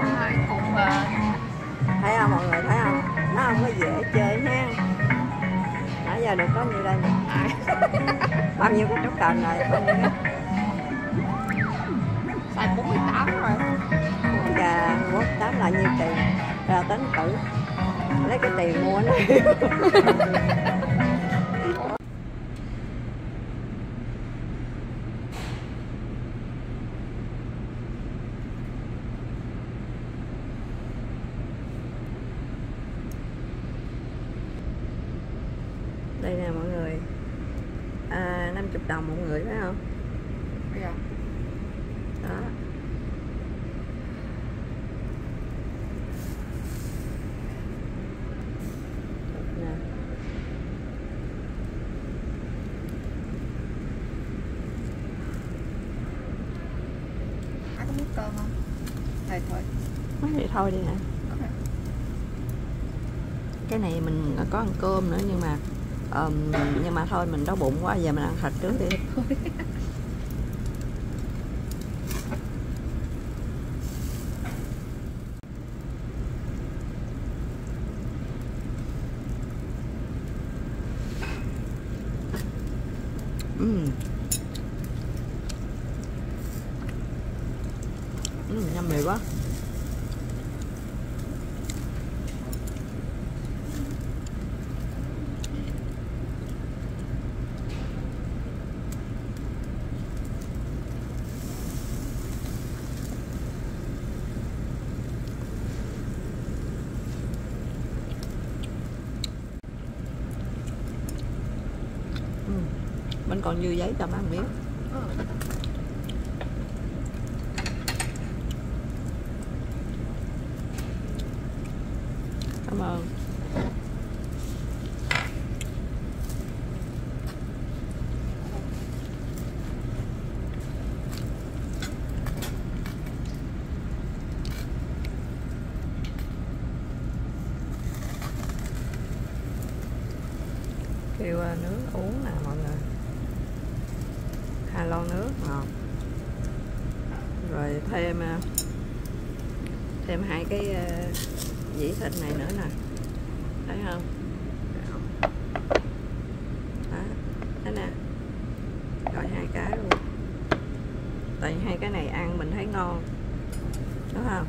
Hơi cùng bờ. Thấy không mọi người, thấy không? Nó không có dễ chơi ha. Nãy giờ được có nhiêu đây nè. Bao nhiêu con trúc cần rồi. Xài 48 rồi. Gà 48 là nhiêu tiền? Rồi tính tử. Lấy cái tiền mua nó. Đây nè mọi người, 50 đồng mọi người phải không? Dạ. Đó. Ai có muốn cơm không? Đây thôi. Nói vậy thôi đi hả? Okay. Cái này mình có ăn cơm nữa nhưng mà thôi mình đói bụng quá, giờ mình ăn thịt trước đi. Nhâm mì quá. Mình còn dư giấy cho má miếng. Cảm ơn. Kêu nước uống nè mọi người. 2 lon nước ngọt, rồi thêm 2 cái dĩ thịt này nữa nè, thấy không? Đó, thế nè, rồi 2 cái luôn. Tại 2 cái này ăn mình thấy ngon, đúng không?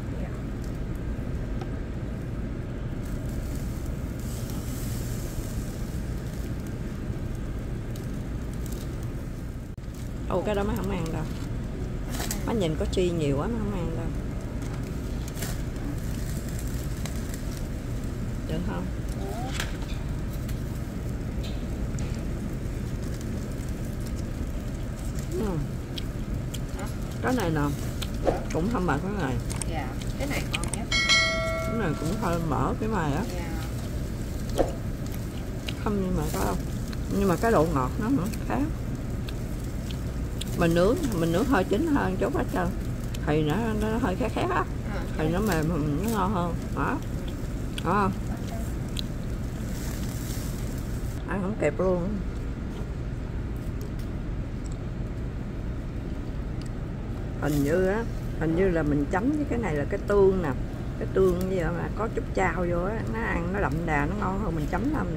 Ồ, cái đó mới không ăn đâu. Má nhìn có chi nhiều quá mới không ăn đâu. Được không? Cái này nè, cũng thơm mệt cái này. Dạ, cái này ngon nhất. Cái này cũng hơi mỡ cái mày á. Không nhưng mà có, nhưng mà cái độ ngọt nó khác. Mình nướng hơi chín hơn chút hết trơn thì nó hơi khét khét á, thì nó mềm nó ngon hơn. Đó, đó, ăn không kịp luôn. Hình như là mình chấm với cái này là cái tương nè, cái tương gì mà có chút chao vô á, nó ăn nó đậm đà, nó ngon hơn mình chấm làm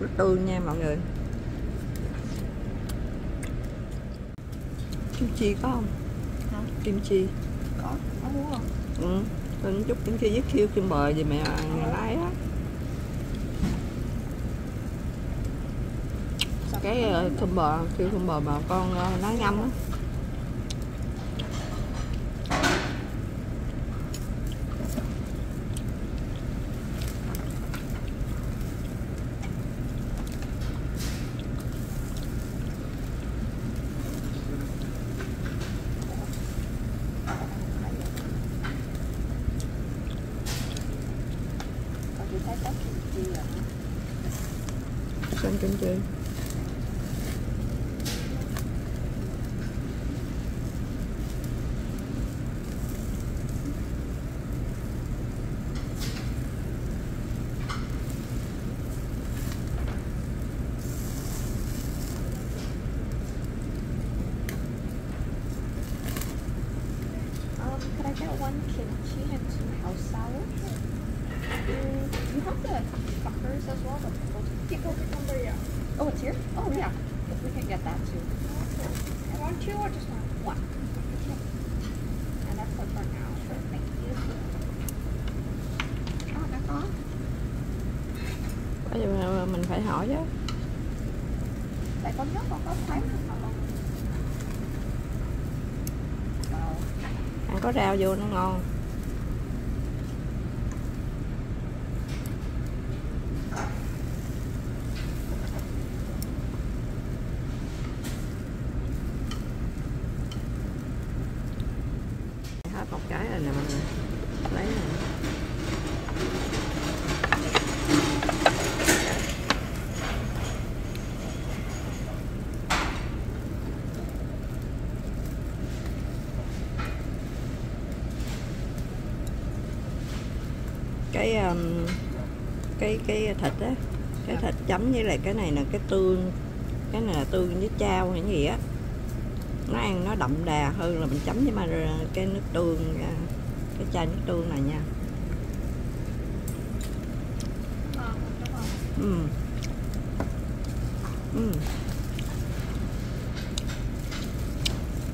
nước tương nha mọi người. Kim chi có không? Không. Kim chi có, có muốn không? Mình chút kim chi với khiêu kim bời gì mẹ ăn lái á. Cái kim bờ, khiêu kim bờ mà con nói ngâm á. Xanh kinh chi. one can actually have two households. You have the buckers as well, but pickled cucumber, yeah. Oh, it's here? Oh, yeah. We can get that too. I want two or just one? One. Okay. And that's all for now. Sure, thank you. Oh, đã có. Bây giờ mình phải hỏi chứ. Tại con nhớ con có thấy nó không? Ăn có rau vô nó ngon. Hết một cái rồi nè mọi người. Lấy này. Cái thịt á, cái thịt chấm với lại cái này là cái tương, cái này là tương với chao hay gì á, nó ăn nó đậm đà hơn là mình chấm với mà cái nước tương, cái chai nước tương này nha.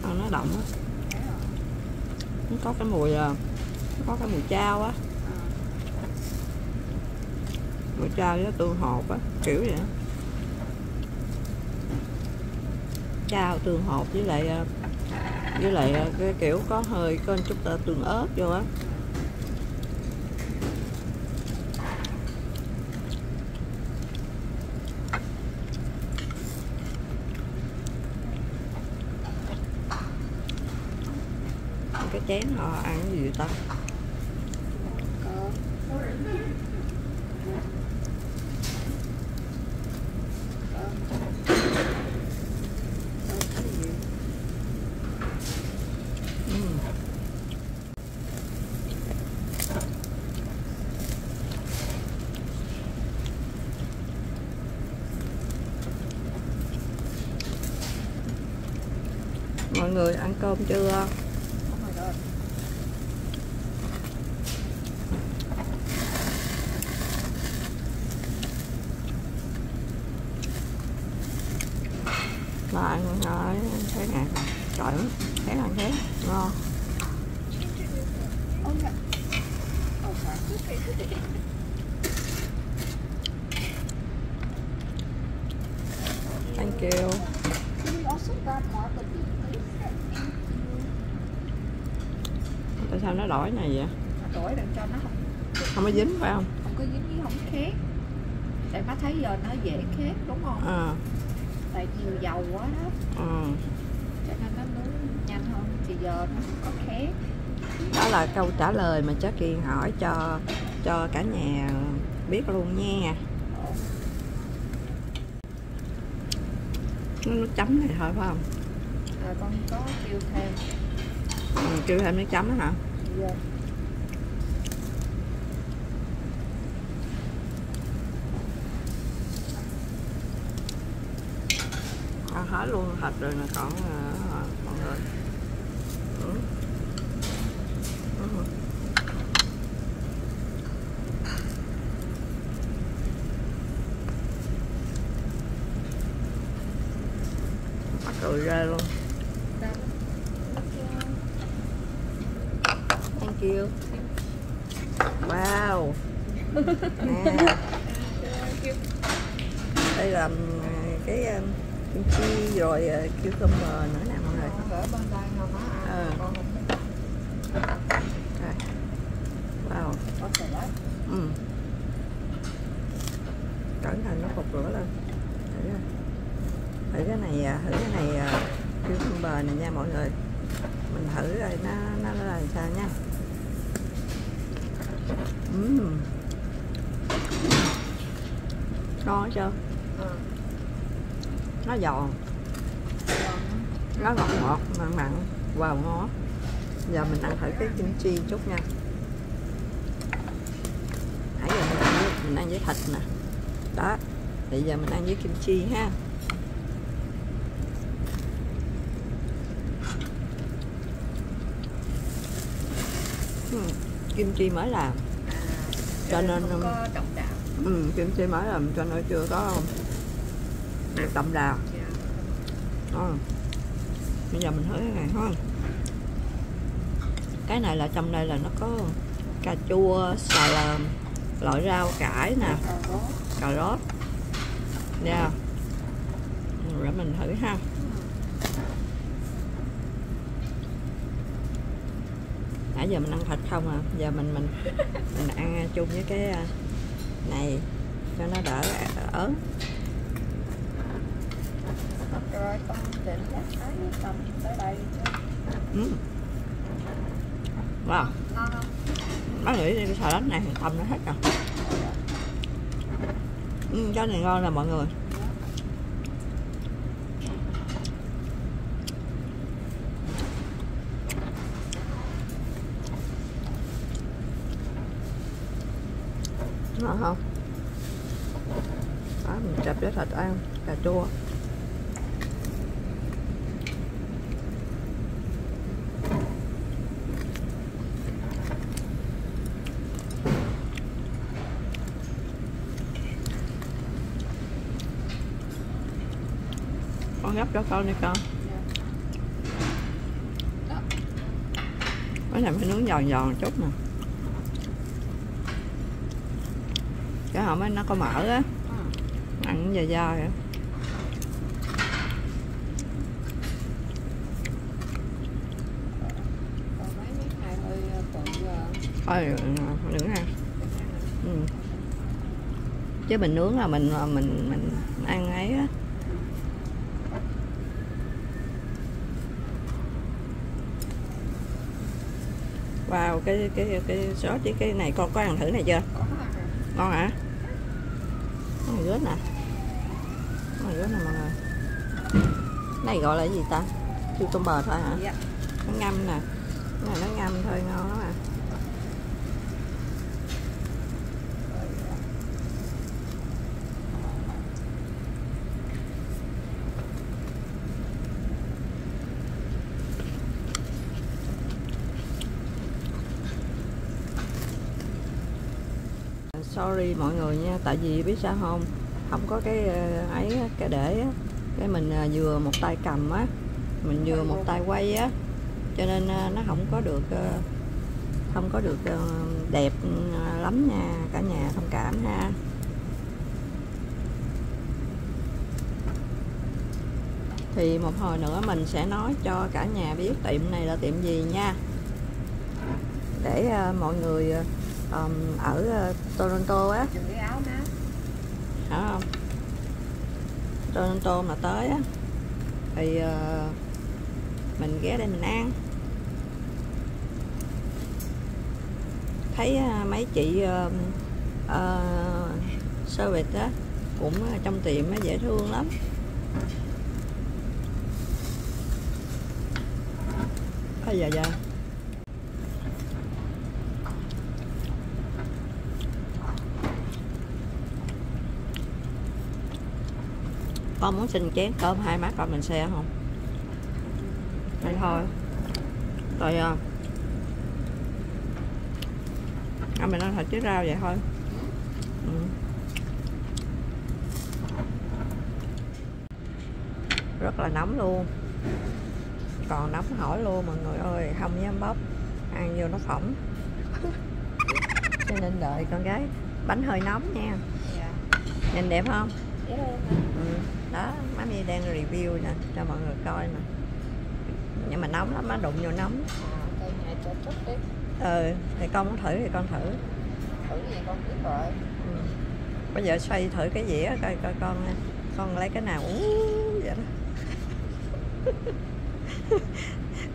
Nó đậm á, nó có cái mùi, chao á, mùi chao với tương hột á, kiểu vậy á. Chao tương hột với lại cái kiểu có hơi có chút tương ớt vô á. Cái chén họ ăn cái gì vậy ta? Mọi người ăn cơm chưa? Lại mọi người ơi, thấy nè, trời ơi, thấy là thế, ngon. Thank you. Tại sao nó đổi này vậy? Nó đổi để cho nó không có dính phải không? Không có dính với không khét. Tại má thấy giờ nó dễ khét đúng không? À. Tại nhiều dầu quá đó. Cho nên nó muốn nhanh hơn thì giờ nó không có khét. Đó là câu trả lời mà cháu Kiên hỏi cho cả nhà biết luôn nha. Nó chấm này thôi phải không? Rồi con có kêu thêm. Kêu thêm nước chấm đó hả? Yeah. À, hết luôn thịt rồi mà còn mọi người. Mắc cười ra luôn. Kêu. Wow. Nè. Đây là cái kim chi rồi cucumber nữa nè mọi người. Wow. Cẩn thận nó phục lửa lên. Thử cái này, cucumber này nha mọi người. Mình thử rồi nó làm sao nha. Ngon hết trơn. Nó giòn, nó ngọt ngọt, mặn mặn. Wow, ngon. Giờ mình ăn thử cái kim chi chút nha. Nãy giờ mình ăn với thịt nè. Đó, bây giờ mình ăn với kim chi ha. kim chi mới làm cho nên kim chi mới làm cho nên chưa có được đậm đà. Bây giờ mình thử cái này thôi. Cái này là trong đây là nó có cà chua, xà lờm, loại rau cải nè, cà rốt nha. Rồi mình thử ha. Nãy giờ mình ăn thịt không à, giờ mình ăn chung với cái này cho nó đỡ ớn. Rồi con định lát tới đây chứ. Wow. Ngon không? Má nghĩ cái xà lách này tầm nó hết rồi. Cái này ngon nè mọi người. Ngon không? Đó, mình chập với thịt ăn, cà chua. Con gấp cho con đi con. Cái này phải nướng giòn giòn chút nè, cái hộp nó có mỡ á, ăn dai dai á. Thôi đừng ăn. Chứ mình nướng là mình ăn ấy á. Wow, cái sốt với cái này con có ăn thử này chưa? Ngon hả? Con này rớt nè. Con này rớt nè mọi người. Cái này gọi là cái gì ta? Cucumber thôi hả? Dạ. Nó ngâm nè. Cái này nó ngâm thôi, ngon lắm à. Sorry mọi người nha, tại vì biết sao không, không có cái ấy cái để cái mình vừa một tay cầm á, mình vừa một tay quay á, cho nên nó không có được đẹp lắm nha, cả nhà thông cảm ha. Thì một hồi nữa mình sẽ nói cho cả nhà biết tiệm này là tiệm gì nha, để mọi người ở Toronto á, hả không? Toronto mà tới á thì mình ghé đây mình ăn. Thấy mấy chị service á cũng trong tiệm á dễ thương lắm. Ôi dạ dạ. Con muốn xin chén cơm hai má con mình share không? Hay thôi. Rồi mình ăn thịt với rau vậy thôi. Rất là nóng luôn. Còn nóng hổi luôn mọi người ơi, không dám bóc. Ăn vô nó phỏng. Cho nên đợi con gái. Bánh hơi nóng nha. Nhìn đẹp không? Đó, má mi đang review nè cho mọi người coi nè, nhưng mà nóng lắm, má đụng vô nóng. Thì con muốn thử thì con thử. Thử gì con biết rồi. Bây giờ xoay thử cái dĩa coi coi con lấy cái nào vậy đó.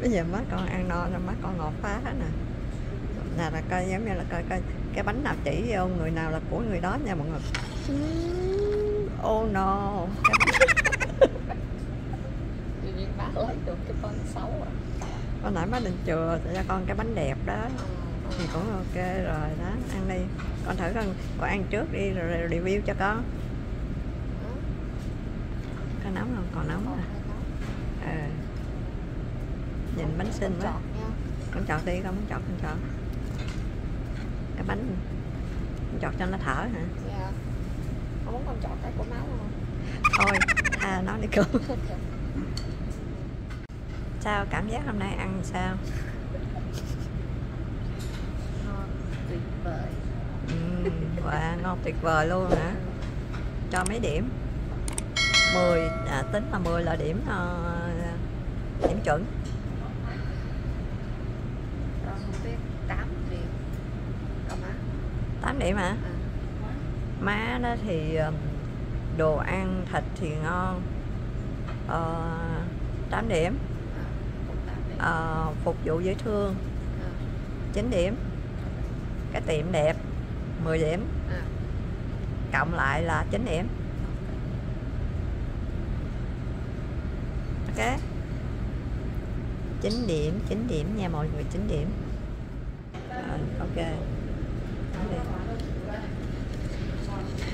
Bây giờ má con ăn no rồi, má con ngọt phá hết nè. Nè là coi, giống như là coi coi cái bánh nào chỉ vô người nào là của người đó nha mọi người. Oh no. Tự nhiên má lấy được cái bánh xấu à. Con nãy má định chừa cho con cái bánh đẹp đó. Thì cũng ok rồi đó, ăn đi. Con thử con ăn trước đi rồi review cho con. Có nóng không? Còn nóng à. Nhìn bánh xinh quá. Con chọn đi, con muốn chọn con chọn. cái bánh chọt cho nó thở hả? Dạ. Không muốn con chọt cái của máu không? Thôi, tha nó đi cô. Sao cảm giác hôm nay ăn sao? Ngon tuyệt vời. Wow, ngon tuyệt vời luôn hả? Cho mấy điểm? 10, tính là 10 là điểm điểm chuẩn. Còn không biết 8 điểm. Còn má? 8 điểm hả? Má đó thì đồ ăn thịt thì ngon. 8 điểm. Phục vụ dễ thương 9 điểm. Cái tiệm đẹp 10 điểm. Cộng lại là 9 điểm. Ok, 9 điểm, 9 điểm nha mọi người, 9 điểm. Ok.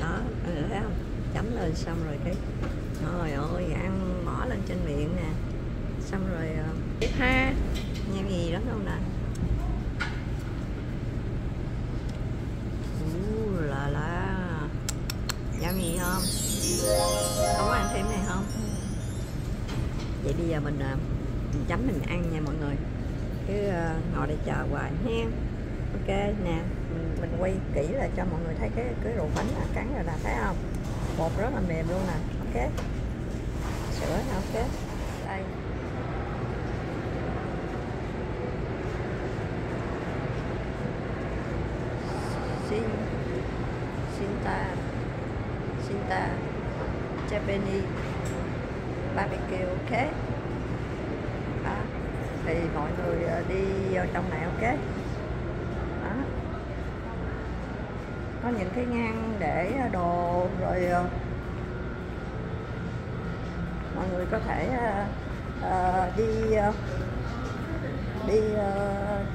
Đó, thấy không? Chấm lên xong rồi cái trời ơi, ăn bỏ lên trên miệng nè. Xong rồi tiếp ha. Như gì đó không nè. Là nhâm gì không? Không có ăn thêm này không? Vậy bây giờ mình chấm mình ăn nha mọi người. Cứ ngồi để chờ hoài nha. Ok nè, mình quay kỹ là cho mọi người thấy cái ruột bánh là cắn rồi nè, thấy không? Bột rất là mềm luôn nè. Ok. Sữa nè, ok. Đây. Xin Shinta Japanese barbecue, ok. Đó. Thì mọi người đi vô trong này, ok. Đó. Có những cái ngăn để đồ rồi mọi người có thể đi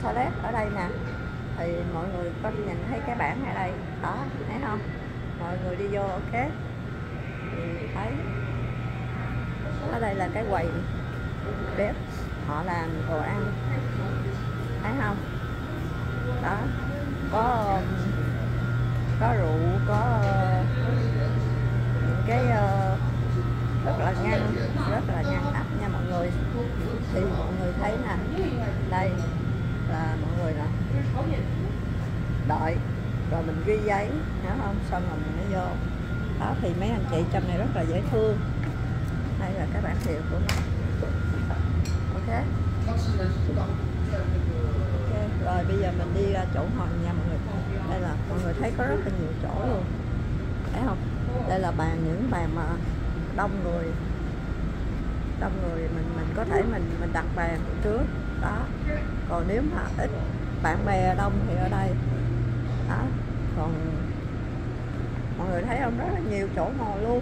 toilet ở đây nè. Thì mọi người có nhìn thấy cái bảng ở đây đó, thấy không? Mọi người đi vô, ok. Thì thấy ở đây là cái quầy bếp, họ làm đồ ăn, thấy không? Đó, có rượu, có những cái rất là ngăn nắp nha mọi người. Thì mọi người thấy nè, đây là mọi người nè đợi rồi mình ghi giấy, hiểu không? Xong rồi mình mới vô. Đó thì mấy anh chị trong này rất là dễ thương. Đây là cái bản hiệu của nó. Ok. Ok, rồi bây giờ mình đi ra chỗ ngồi nha mọi người. Đây là mọi người thấy có rất là nhiều chỗ luôn, thấy không? Đây là bàn, những bàn mà đông người mình có thể mình đặt bàn trước đó. Còn nếu mà ít bạn bè đông thì ở đây đó. Còn mọi người thấy không, rất là nhiều chỗ ngồi luôn,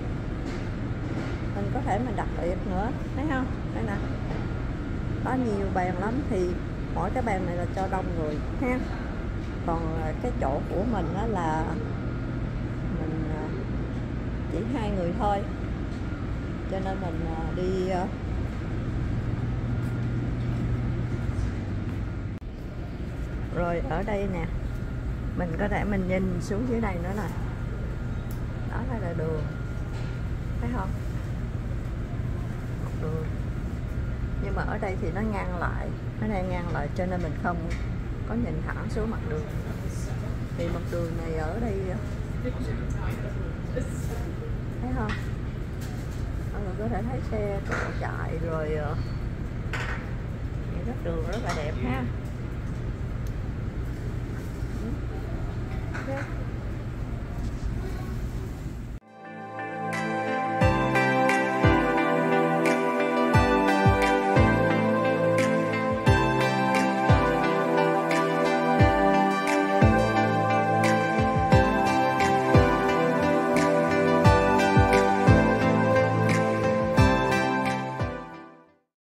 mình có thể mình đặt tiệc nữa, thấy không? Đây nè, có nhiều bàn lắm. Thì mỗi cái bàn này là cho đông người ha. Còn cái chỗ của mình đó là mình chỉ 2 người thôi, cho nên mình đi. Rồi ở đây nè, mình có thể mình nhìn xuống dưới đây nữa nè. Đó là đường, thấy không? Đường. Nhưng mà ở đây thì nó ngang lại, cho nên mình không có nhìn thẳng xuống mặt đường. Thì mặt đường này ở đây, thấy không? Mọi người có thể thấy xe chạy rồi, cái đường rất là đẹp ha.